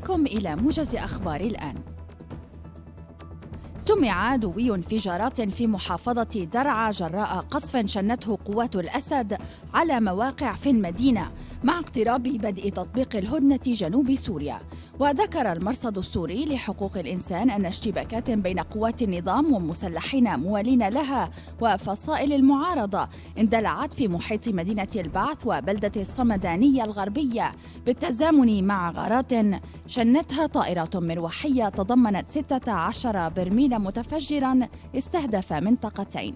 إليكم إلى موجز أخبار الآن. سمع دوي انفجارات في محافظة درعا جراء قصف شنته قوات الأسد على مواقع في المدينة مع اقتراب بدء تطبيق الهدنة جنوب سوريا. وذكر المرصد السوري لحقوق الإنسان أن اشتباكات بين قوات النظام ومسلحين موالين لها وفصائل المعارضة اندلعت في محيط مدينة البعث وبلدة الصمدانية الغربية بالتزامن مع غارات شنتها طائرات مروحية تضمنت 16 برميلا متفجرا استهدف منطقتين.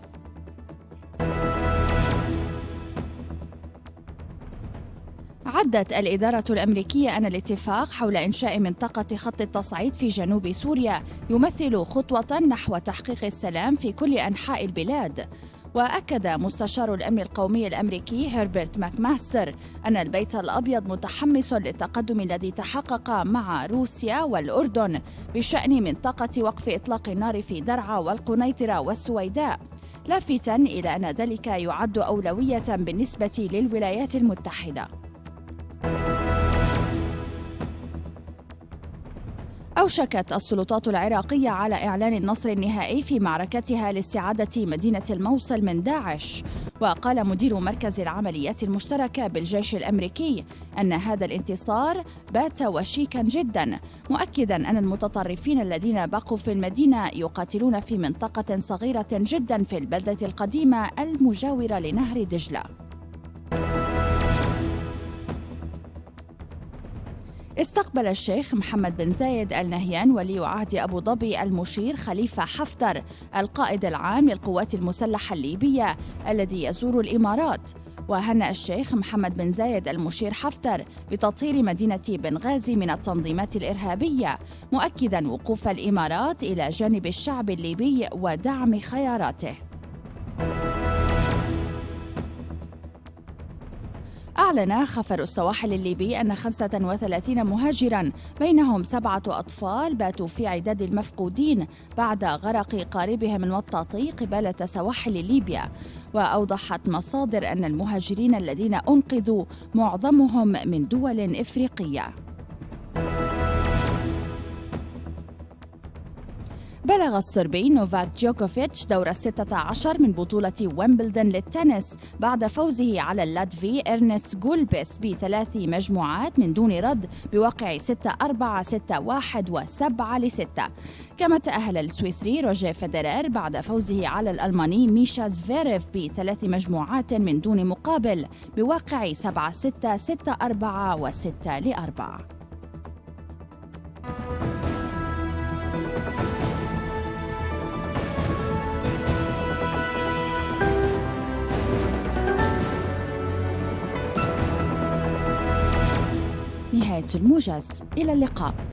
أعدت الإدارة الأمريكية أن الاتفاق حول إنشاء منطقة خط التصعيد في جنوب سوريا يمثل خطوة نحو تحقيق السلام في كل أنحاء البلاد. وأكد مستشار الأمن القومي الأمريكي هيربرت ماكماستر أن البيت الأبيض متحمس للتقدم الذي تحقق مع روسيا والأردن بشأن منطقة وقف إطلاق النار في درعا والقنيطرة والسويداء، لافتاً إلى أن ذلك يعد أولوية بالنسبة للولايات المتحدة. أوشكت السلطات العراقية على إعلان النصر النهائي في معركتها لاستعادة مدينة الموصل من داعش، وقال مدير مركز العمليات المشتركة بالجيش الأمريكي أن هذا الانتصار بات وشيكا جدا، مؤكدا أن المتطرفين الذين بقوا في المدينة يقاتلون في منطقة صغيرة جدا في البلدة القديمة المجاورة لنهر دجلة. استقبل الشيخ محمد بن زايد النهيان ولي عهد أبوظبي المشير خليفة حفتر القائد العام للقوات المسلحة الليبية الذي يزور الإمارات. وهنأ الشيخ محمد بن زايد المشير حفتر بتطهير مدينة بنغازي من التنظيمات الإرهابية، مؤكدا وقوف الإمارات إلى جانب الشعب الليبي ودعم خياراته. أعلن خفر السواحل الليبي أن 35 مهاجراً بينهم 7 أطفال باتوا في عداد المفقودين بعد غرق قاربهم الوطاطي قبالة سواحل ليبيا. وأوضحت مصادر أن المهاجرين الذين أنقذوا معظمهم من دول إفريقية. بلغ الصربي نوفاك جوكوفيتش دور 16 من بطولة ويمبلدون للتنس بعد فوزه على اللاتفي إرنست جولبس ب3 مجموعات من دون رد بواقع 6-4 6-1 و7-6. كما تأهل السويسري روجر فيدرر بعد فوزه على الألماني ميشا زفيريف ب3 مجموعات من دون مقابل بواقع 7-6 6-4 و6-4. نهاية الموجز، إلى اللقاء.